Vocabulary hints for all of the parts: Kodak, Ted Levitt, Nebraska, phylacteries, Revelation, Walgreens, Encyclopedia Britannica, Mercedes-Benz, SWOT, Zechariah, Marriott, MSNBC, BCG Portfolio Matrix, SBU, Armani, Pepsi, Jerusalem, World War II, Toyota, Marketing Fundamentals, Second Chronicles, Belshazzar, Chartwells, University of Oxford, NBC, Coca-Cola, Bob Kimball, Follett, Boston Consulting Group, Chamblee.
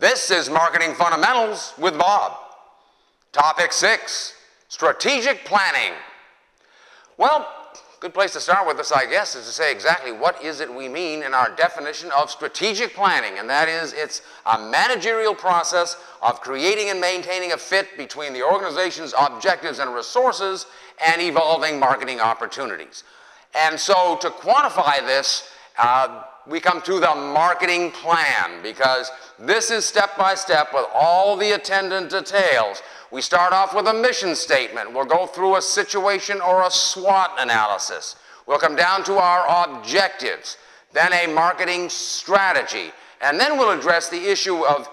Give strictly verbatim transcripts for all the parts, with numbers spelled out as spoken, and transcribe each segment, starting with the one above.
This is Marketing Fundamentals with Bob. Topic six, strategic planning. Well, good place to start with this, I guess, is to say exactly what is it we mean in our definition of strategic planning, and that is it's a managerial process of creating and maintaining a fit between the organization's objectives and resources and evolving marketing opportunities. And so to quantify this, uh, we come to the marketing plan, because this is step by step with all the attendant details. We start off with a mission statement. We'll go through a situation or a SWOT analysis. We'll come down to our objectives, then a marketing strategy, and then we'll address the issue of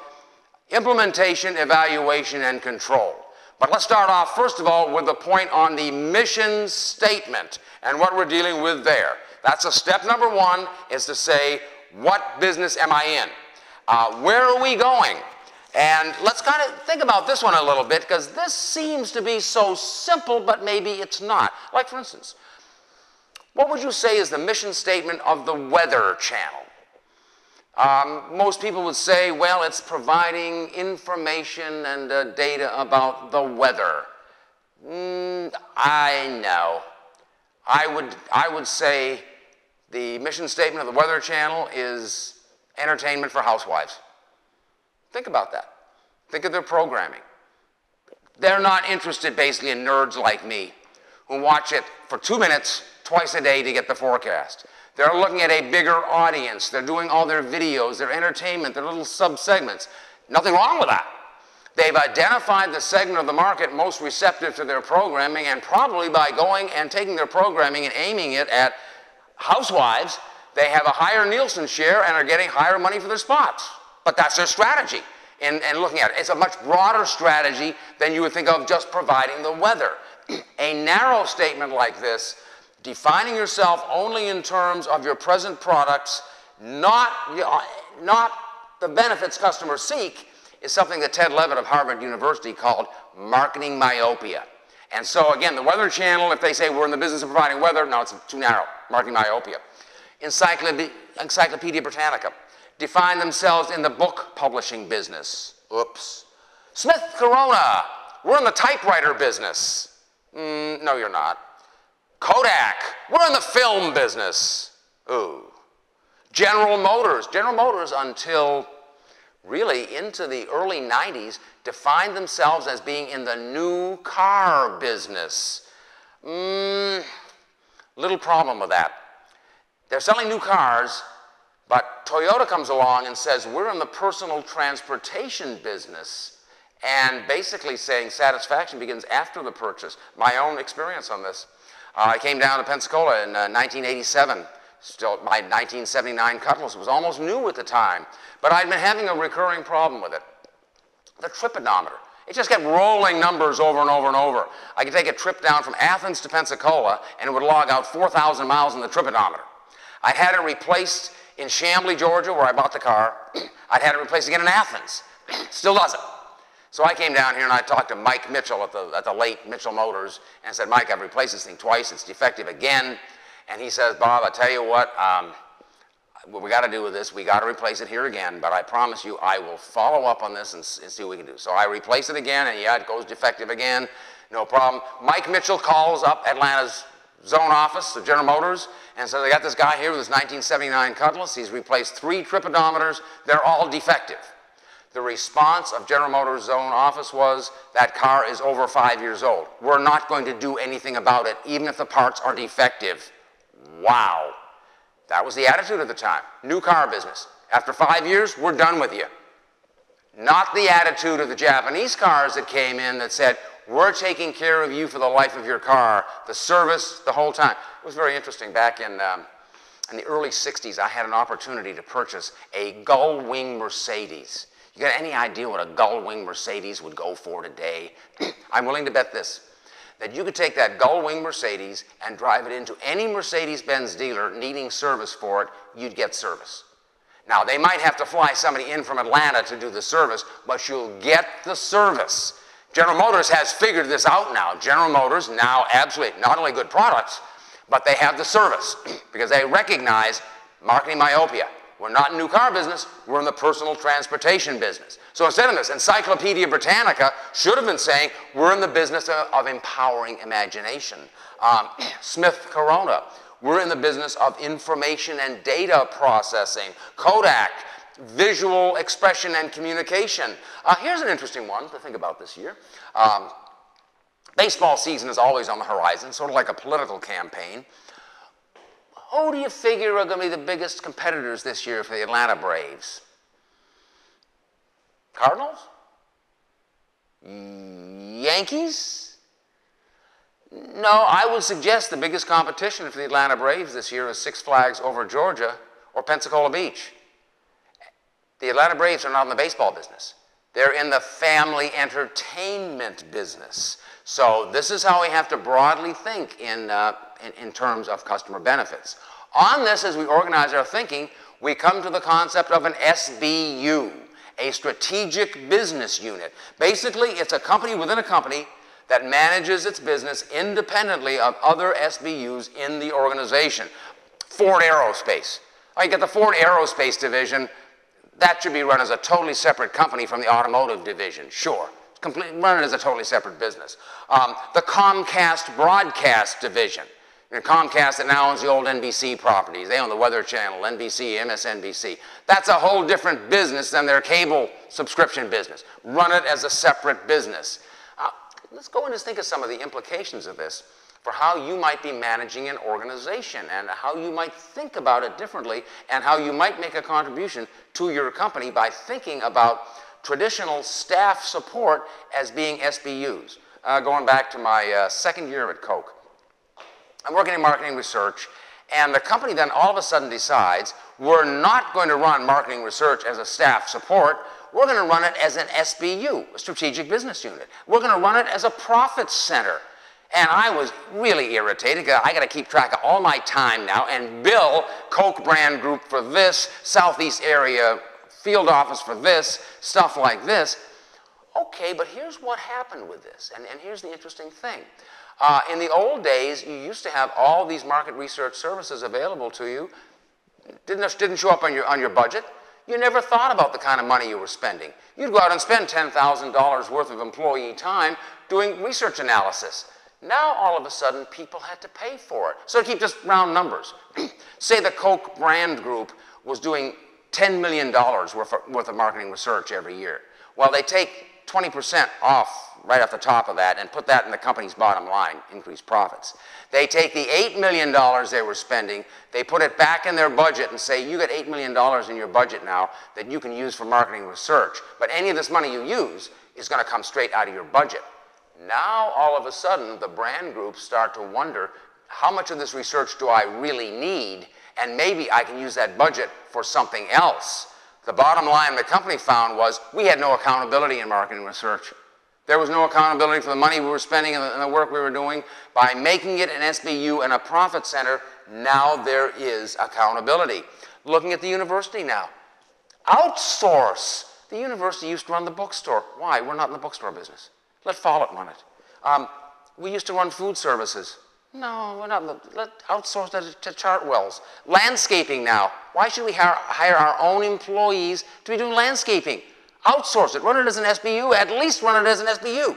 implementation, evaluation, and control. But let's start off, first of all, with the point on the mission statement and what we're dealing with there. That's a step number one, is to say, what business am I in? Uh, where are we going? And let's kind of think about this one a little bit, because this seems to be so simple, but maybe it's not. Like, for instance, what would you say is the mission statement of the Weather Channel? Um, most people would say, well, it's providing information and uh, data about the weather. Mm, I know. I would, I would say the mission statement of the Weather Channel is entertainment for housewives. Think about that. Think of their programming. They're not interested, basically, in nerds like me who watch it for two minutes twice a day to get the forecast. They're looking at a bigger audience. They're doing all their videos, their entertainment, their little sub-segments. Nothing wrong with that. They've identified the segment of the market most receptive to their programming, and probably by going and taking their programming and aiming it at housewives, they have a higher Nielsen share and are getting higher money for their spots. But that's their strategy in, in looking at it. It's a much broader strategy than you would think of just providing the weather. A narrow statement like this, defining yourself only in terms of your present products, not, not the benefits customers seek, is something that Ted Levitt of Harvard University called marketing myopia. And so again, the Weather Channel, if they say we're in the business of providing weather, no, it's too narrow, marketing myopia. Encyclopedia, Encyclopedia Britannica, define themselves in the book publishing business. Oops. Smith Corona, we're in the typewriter business. Mm, no, you're not. Kodak, we're in the film business. Ooh. General Motors, General Motors until really into the early nineties defined themselves as being in the new car business. Mm, little problem with that. They're selling new cars, but Toyota comes along and says, we're in the personal transportation business, and basically saying satisfaction begins after the purchase. My own experience on this. Uh, I came down to Pensacola in uh, nineteen eighty-seven. Still, my nineteen seventy-nine Cutlass was almost new at the time, but I'd been having a recurring problem with it. The tripodometer. It just kept rolling numbers over and over and over. I could take a trip down from Athens to Pensacola, and it would log out four thousand miles on the tripodometer. I had it replaced in Chamblee, Georgia, where I bought the car. I'd had it replaced again in Athens. Still doesn't. So I came down here and I talked to Mike Mitchell at the, at the late Mitchell Motors, and said, Mike, I've replaced this thing twice. It's defective again. And he says, Bob, I tell you what, um, what we got to do with this, we got to replace it here again, but I promise you I will follow up on this and, and see what we can do. So I replace it again, and yeah, it goes defective again, no problem. Mike Mitchell calls up Atlanta's zone office of General Motors and says, I got this guy here with his nineteen seventy-nine Cutlass. He's replaced three tripodometers. They're all defective. The response of General Motors zone office was, that car is over five years old. We're not going to do anything about it, even if the parts are defective. Wow. That was the attitude at the time. New car business. After five years, we're done with you. Not the attitude of the Japanese cars that came in that said, we're taking care of you for the life of your car, the service, the whole time. It was very interesting. Back in, um, in the early sixties, I had an opportunity to purchase a gull wing Mercedes. You got any idea what a gull wing Mercedes would go for today? I'm willing to bet this, that you could take that gull wing Mercedes and drive it into any Mercedes-Benz dealer needing service for it, you'd get service. Now, they might have to fly somebody in from Atlanta to do the service, but you'll get the service. General Motors has figured this out now. General Motors now absolutely not only good products, but they have the service because they recognize marketing myopia. We're not in new car business, we're in the personal transportation business. So instead of this, Encyclopedia Britannica should have been saying, we're in the business of, of empowering imagination. Um, Smith Corona, we're in the business of information and data processing. Kodak, visual expression and communication. Uh, here's an interesting one to think about this year. Um, baseball season is always on the horizon, sort of like a political campaign. Who do you figure are going to be the biggest competitors this year for the Atlanta Braves? Cardinals? Yankees? No, I would suggest the biggest competition for the Atlanta Braves this year is Six Flags over Georgia or Pensacola Beach. The Atlanta Braves are not in the baseball business. They're in the family entertainment business. So this is how we have to broadly think in, uh, in, in terms of customer benefits. On this, as we organize our thinking, we come to the concept of an S B U, a strategic business unit. Basically, it's a company within a company that manages its business independently of other S B Us in the organization. Ford Aerospace. I get the Ford Aerospace division. That should be run as a totally separate company from the automotive division, sure. Completely run it as a totally separate business. Um, the Comcast broadcast division. You know, Comcast that now owns the old N B C properties. They own the Weather Channel, N B C, M S N B C. That's a whole different business than their cable subscription business. Run it as a separate business. Uh, let's go and just think of some of the implications of this for how you might be managing an organization and how you might think about it differently and how you might make a contribution to your company by thinking about traditional staff support as being S B Us. Uh, going back to my uh, second year at Coke, I'm working in marketing research, and the company then all of a sudden decides we're not going to run marketing research as a staff support. We're going to run it as an S B U, a strategic business unit. We're going to run it as a profit center. And I was really irritated because I got to keep track of all my time now and bill Coke Brand Group for this, Southeast Area Field Office for this, stuff like this. Okay, but here's what happened with this, and, and here's the interesting thing. Uh, in the old days, you used to have all these market research services available to you. Didn't, didn't show up on your, on your budget. You never thought about the kind of money you were spending. You'd go out and spend ten thousand dollars worth of employee time doing research analysis. Now, all of a sudden, people had to pay for it. So to keep just round numbers, say the Coke Brand Group was doing ten million dollars worth of, worth of marketing research every year. Well, they take twenty percent off right off the top of that and put that in the company's bottom line, increased profits. They take the eight million dollars they were spending, they put it back in their budget and say, you got eight million dollars in your budget now that you can use for marketing research. But any of this money you use is going to come straight out of your budget. Now, all of a sudden, the brand groups start to wonder, how much of this research do I really need? And maybe I can use that budget for something else. The bottom line the company found was we had no accountability in marketing research. There was no accountability for the money we were spending and the, and the work we were doing. By making it an S B U and a profit center, now there is accountability. Looking at the university now. Outsource. The university used to run the bookstore. Why? We're not in the bookstore business. Let Follett run it. Um, we used to run food services. No, we're not. Let outsource that to Chartwells. Landscaping now. Why should we hire, hire our own employees to be doing landscaping? Outsource it. Run it as an S B U. At least run it as an S B U.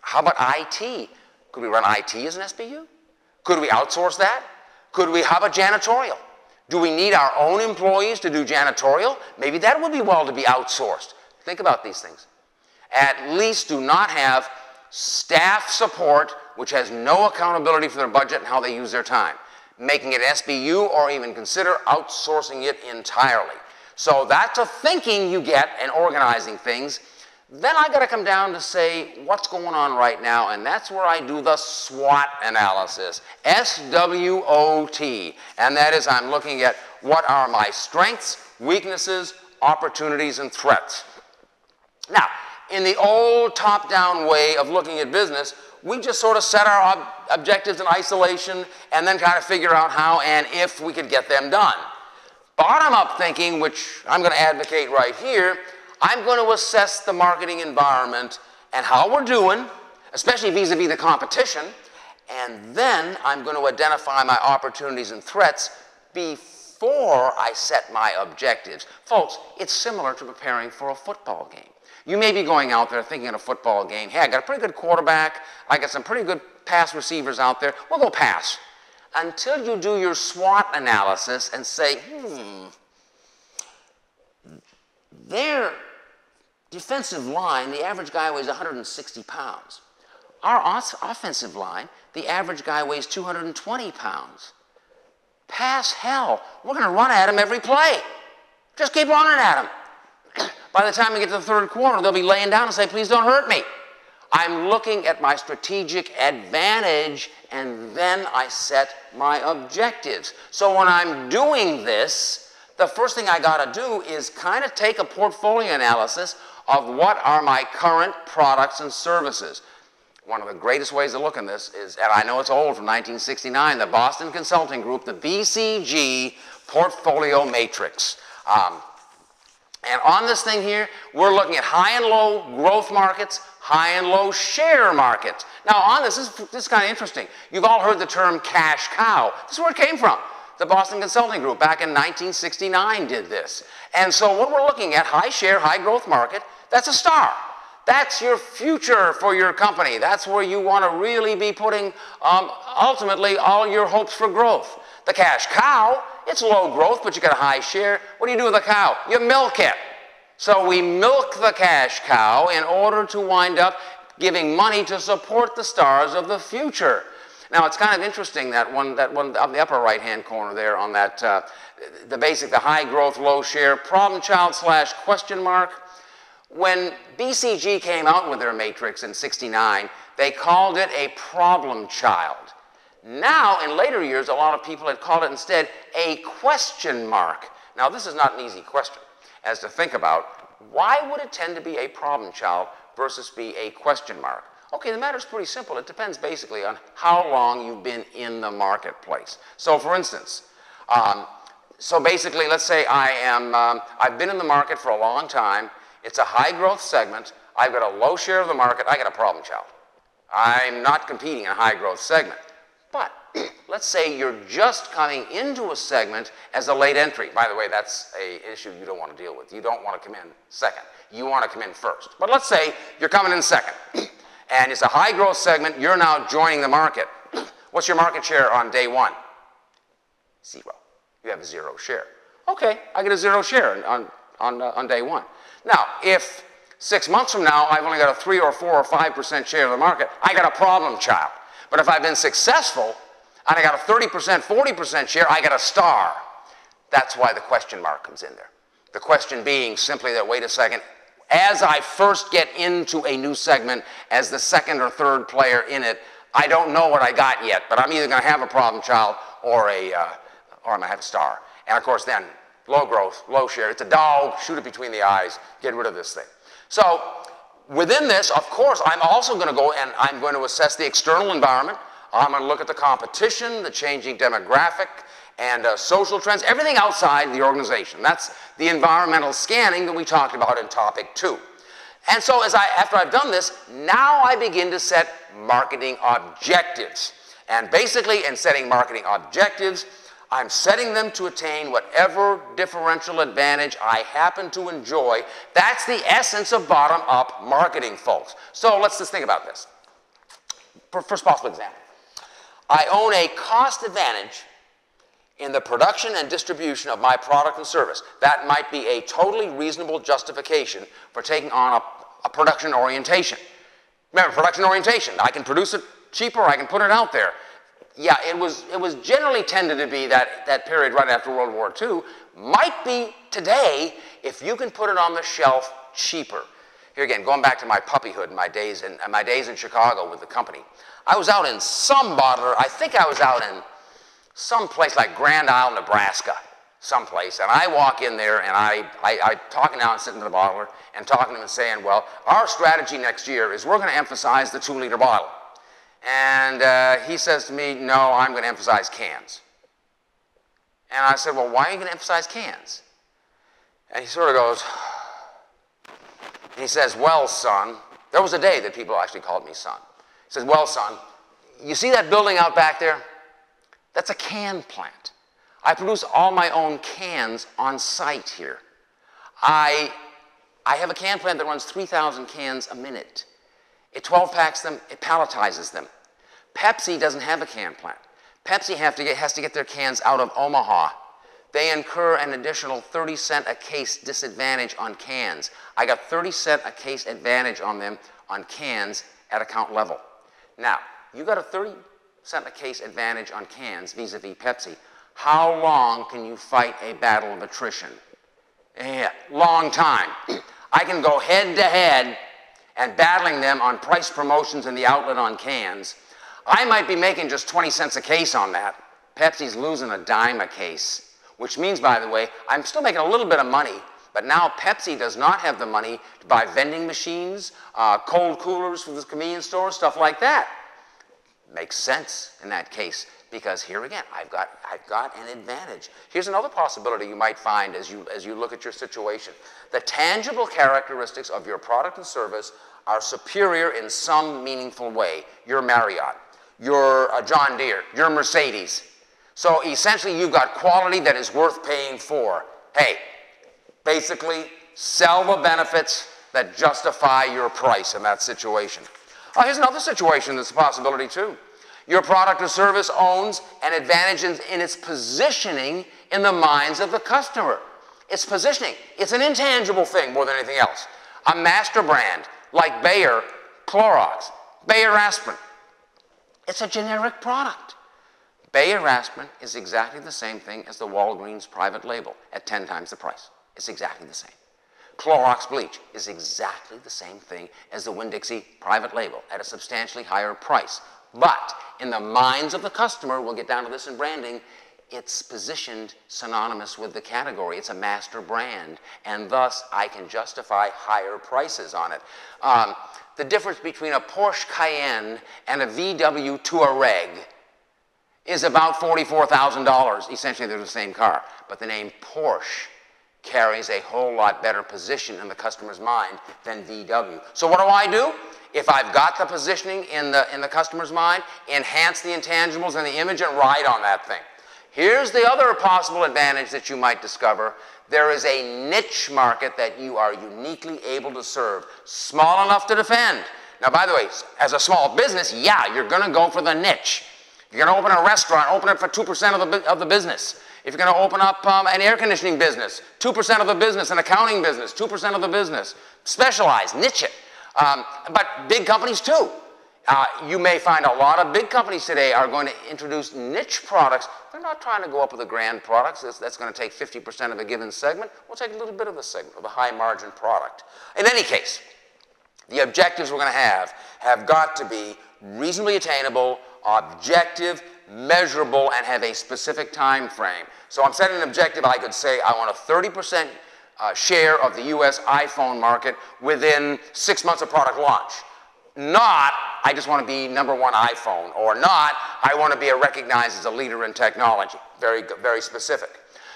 How about I T? Could we run I T as an S B U? Could we outsource that? Could we? How about janitorial? Do we need our own employees to do janitorial? Maybe that would be well to be outsourced. Think about these things. At least do not have staff support, which has no accountability for their budget and how they use their time. Making it S B U or even consider outsourcing it entirely. So that's a thinking you get in organizing things. Then I got to come down to say what's going on right now, and that's where I do the SWOT analysis, S W O T. And that is I'm looking at what are my strengths, weaknesses, opportunities, and threats. Now, in the old top-down way of looking at business, we just sort of set our ob objectives in isolation and then kind of figure out how and if we could get them done. Bottom-up thinking, which I'm going to advocate right here, I'm going to assess the marketing environment and how we're doing, especially vis-a-vis the competition, and then I'm going to identify my opportunities and threats before before I set my objectives. Folks, it's similar to preparing for a football game. You may be going out there thinking in a football game, hey, I got a pretty good quarterback, I got some pretty good pass receivers out there, we'll go pass. Until you do your SWOT analysis and say, hmm, their defensive line, the average guy weighs one hundred sixty pounds. Our offensive line, the average guy weighs two hundred twenty pounds. Pass hell. We're going to run at him every play. Just keep running at him. By the time we get to the third quarter, they'll be laying down and say, please don't hurt me. I'm looking at my strategic advantage, and then I set my objectives. So when I'm doing this, the first thing I got to do is kind of take a portfolio analysis of what are my current products and services. One of the greatest ways to look at this is, and I know it's old from nineteen sixty-nine, the Boston Consulting Group, the B C G Portfolio Matrix. Um, And on this thing here, we're looking at high and low growth markets, high and low share markets. Now on this, this is, this is kind of interesting. You've all heard the term cash cow. This is where it came from. The Boston Consulting Group back in nineteen sixty-nine did this. And so what we're looking at, high share, high growth market, that's a star. That's your future for your company. That's where you want to really be putting um, ultimately all your hopes for growth. The cash cow, it's low growth, but you got a high share. What do you do with a cow? You milk it. So we milk the cash cow in order to wind up giving money to support the stars of the future. Now it's kind of interesting that one, that one up the upper right-hand corner there on that, uh, the basic, the high growth, low share, problem child slash question mark. When B C G came out with their matrix in sixty-nine, they called it a problem child. Now, in later years, a lot of people had called it instead a question mark. Now, this is not an easy question as to think about. Why would it tend to be a problem child versus be a question mark? Okay, the matter's pretty simple. It depends basically on how long you've been in the marketplace. So, for instance, um, so basically, let's say I am, um, I've been in the market for a long time. It's a high growth segment. I've got a low share of the market. I got a problem child. I'm not competing in a high growth segment. But let's say you're just coming into a segment as a late entry. By the way, that's an issue you don't want to deal with. You don't want to come in second. You want to come in first. But let's say you're coming in second, and it's a high-growth segment. You're now joining the market. What's your market share on day one? Zero. You have a zero share. Okay, I get a zero share on, on, uh, on day one. Now, if six months from now I've only got a three or four or five percent share of the market, I got a problem child. But if I've been successful and I got a thirty percent, forty percent share, I got a star. That's why the question mark comes in there. The question being simply that, wait a second, as I first get into a new segment as the second or third player in it, I don't know what I got yet, but I'm either going to have a problem child or, a, uh, or I'm going to have a star. And of course then, low growth, low share, it's a dog, shoot it between the eyes, get rid of this thing. So, within this, of course, I'm also going to go and I'm going to assess the external environment. I'm going to look at the competition, the changing demographic, and uh, social trends, everything outside the organization. That's the environmental scanning that we talked about in topic two. And so as I, after I've done this, now I begin to set marketing objectives. And basically, in setting marketing objectives, I'm setting them to attain whatever differential advantage I happen to enjoy. That's the essence of bottom-up marketing, folks. So let's just think about this. First possible example. I own a cost advantage in the production and distribution of my product and service. That might be a totally reasonable justification for taking on a, a production orientation. Remember, production orientation. I can produce it cheaper, I can put it out there. Yeah, it was, it was generally tended to be that, that period right after World War Two. Might be today if you can put it on the shelf cheaper. Here again, going back to my puppyhood and my days in, and my days in Chicago with the company. I was out in some bottler, I think I was out in some place like Grand Isle, Nebraska, someplace. And I walk in there and I, I, I talking now and sitting to the bottler and talking to him and saying, well, our strategy next year is we're going to emphasize the two liter bottle. And uh, he says to me, no, I'm going to emphasize cans. And I said, well, why are you going to emphasize cans? And he sort of goes, and he says, well, son, there was a day that people actually called me son. He says, well, son, you see that building out back there? That's a can plant. I produce all my own cans on site here. I, I have a can plant that runs three thousand cans a minute. It twelve packs them, it palletizes them. Pepsi doesn't have a can plant. Pepsi have to get, has to get their cans out of Omaha. They incur an additional thirty cent a case disadvantage on cans. I got thirty cent a case advantage on them on cans at account level. Now, you got a thirty cent a case advantage on cans vis-a-vis Pepsi. How long can you fight a battle of attrition? Yeah, long time. I can go head to head and battling them on price promotions in the outlet on cans. I might be making just twenty cents a case on that. Pepsi's losing a dime a case, which means, by the way, I'm still making a little bit of money, but now Pepsi does not have the money to buy vending machines, uh, cold coolers for the convenience store, stuff like that. Makes sense in that case, because here again, I've got, I've got an advantage. Here's another possibility you might find as you, as you look at your situation. The tangible characteristics of your product and service are superior in some meaningful way. You're Marriott, you're uh, John Deere, you're Mercedes. So essentially you've got quality that is worth paying for. Hey, basically sell the benefits that justify your price in that situation. Oh, here's another situation that's a possibility too. Your product or service owns an advantage in, in its positioning in the minds of the customer. It's positioning. It's an intangible thing more than anything else. A master brand like Bayer Clorox, Bayer aspirin. It's a generic product. Bayer aspirin is exactly the same thing as the Walgreens private label at ten times the price. It's exactly the same. Clorox bleach is exactly the same thing as the Winn-Dixie private label at a substantially higher price. But in the minds of the customer, we'll get down to this in branding, it's positioned synonymous with the category. It's a master brand, and thus I can justify higher prices on it. Um, the difference between a Porsche Cayenne and a V W Touareg is about forty-four thousand dollars. Essentially, they're the same car, but the name Porsche carries a whole lot better position in the customer's mind than V W. So what do I do? If I've got the positioning in the, in the customer's mind, enhance the intangibles and the image and ride on that thing. Here's the other possible advantage that you might discover. There is a niche market that you are uniquely able to serve, small enough to defend. Now, by the way, as a small business, yeah, you're gonna go for the niche. If you're gonna open a restaurant, open it for two percent of the, of the business. If you're going to open up um, an air conditioning business, two percent of the business, an accounting business, two percent of the business, specialize, niche it. Um, but big companies too. Uh, you may find a lot of big companies today are going to introduce niche products. They're not trying to go up with the grand products. That's, that's going to take fifty percent of a given segment. We'll take a little bit of the segment, of the high margin product. In any case, the objectives we're going to have have got to be reasonably attainable, objective, measurable, and have a specific time frame. So I'm setting an objective. I could say I want a thirty percent uh, share of the U S iPhone market within six months of product launch. Not, I just want to be number one iPhone, or not, I want to be recognized as a leader in technology. Very, very specific.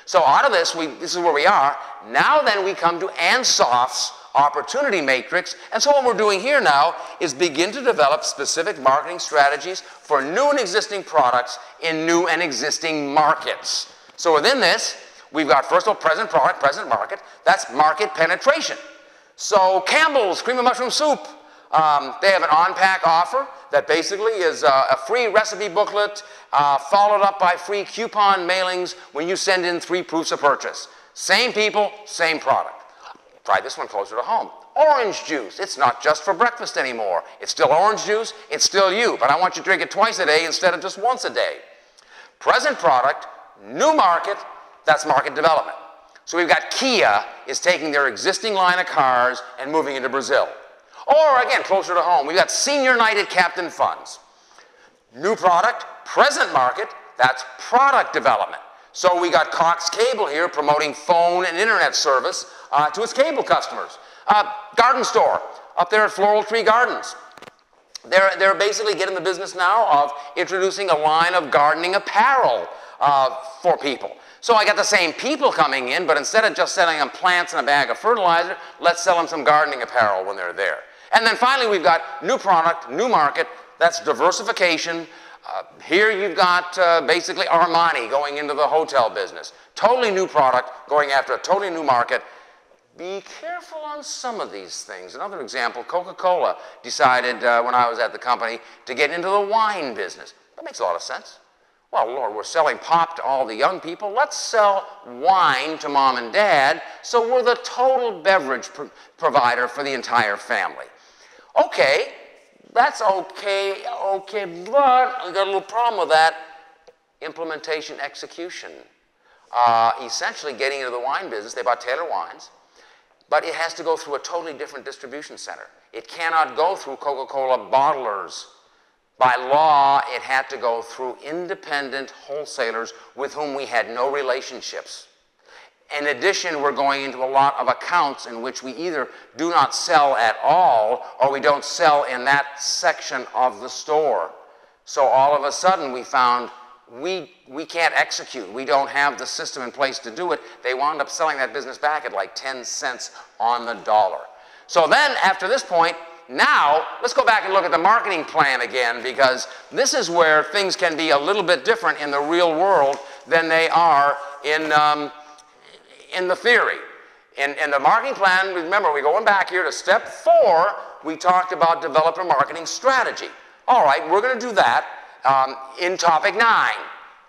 So out of this, we, this is where we are. Now then we come to Ansoff's opportunity matrix. And so what we're doing here now is begin to develop specific marketing strategies for new and existing products in new and existing markets. So within this, we've got, first of all, present product, present market. That's market penetration. So Campbell's Cream of Mushroom Soup, um, they have an on-pack offer that basically is uh, a free recipe booklet uh, followed up by free coupon mailings when you send in three proofs of purchase. Same people, same product. Try this one closer to home. Orange juice. It's not just for breakfast anymore. It's still orange juice. It's still you. But I want you to drink it twice a day instead of just once a day. Present product, new market, that's market development. So we've got Kia is taking their existing line of cars and moving into Brazil. Or again, closer to home, we've got Senior Night at Captain Funds. New product, present market, that's product development. So we got Cox Cable here promoting phone and internet service uh, to its cable customers. Uh, garden store up there at Floral Tree Gardens. They're, they're basically getting the business now of introducing a line of gardening apparel uh, for people. So I got the same people coming in, but instead of just selling them plants and a bag of fertilizer, let's sell them some gardening apparel when they're there. And then finally, we've got new product, new market, that's diversification, Uh, here you've got uh, basically Armani going into the hotel business. Totally new product, going after a totally new market. Be careful on some of these things. Another example, Coca-Cola decided uh, when I was at the company to get into the wine business. That makes a lot of sense. Well, Lord, we're selling pop to all the young people. Let's sell wine to mom and dad, so we're the total beverage pro provider for the entire family. Okay. That's okay, okay, but we got a little problem with that. Implementation, execution. Uh, essentially getting into the wine business, they bought Taylor Wines, but it has to go through a totally different distribution center. It cannot go through Coca-Cola bottlers. By law, it had to go through independent wholesalers with whom we had no relationships. In addition, we're going into a lot of accounts in which we either do not sell at all or we don't sell in that section of the store. So all of a sudden we found we, we can't execute. We don't have the system in place to do it. They wound up selling that business back at like ten cents on the dollar. So then after this point, now let's go back and look at the marketing plan again, because this is where things can be a little bit different in the real world than they are in... Um, in the theory. In, in the marketing plan, remember, we're going back here to step four, we talked about developer marketing strategy. All right, we're going to do that um, in topic nine.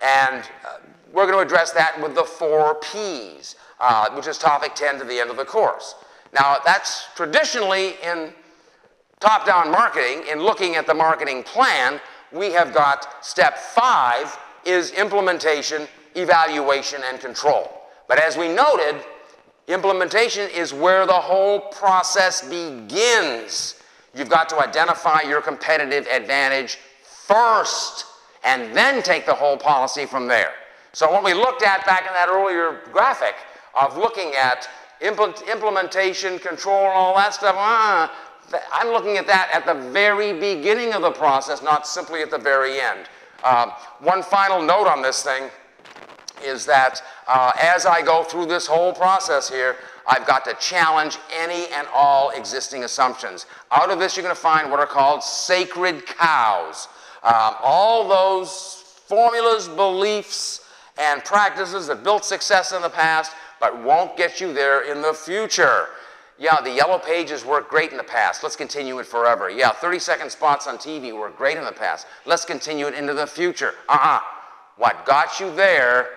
And uh, we're going to address that with the four Ps, uh, which is topic ten to the end of the course. Now, that's traditionally in top-down marketing, in looking at the marketing plan, we have got step five is implementation, evaluation, and control. But as we noted, implementation is where the whole process begins. You've got to identify your competitive advantage first and then take the whole policy from there. So what we looked at back in that earlier graphic of looking at impl- implementation, control, and all that stuff, ah, I'm looking at that at the very beginning of the process, not simply at the very end. Uh, one final note on this thing is that uh, as I go through this whole process here, I've got to challenge any and all existing assumptions. Out of this, you're going to find what are called sacred cows. Um, all those formulas, beliefs, and practices that built success in the past, but won't get you there in the future. Yeah, the yellow pages worked great in the past. Let's continue it forever. Yeah, thirty-second spots on T V worked great in the past. Let's continue it into the future. Uh-uh. What got you there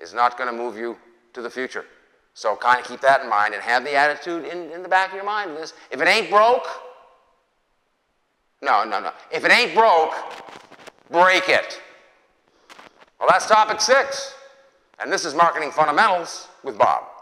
is not going to move you to the future. So kind of keep that in mind and have the attitude in, in the back of your mind. This, if it ain't broke, no, no, no. If it ain't broke, break it. Well, that's topic six. And this is Marketing Fundamentals with Bob.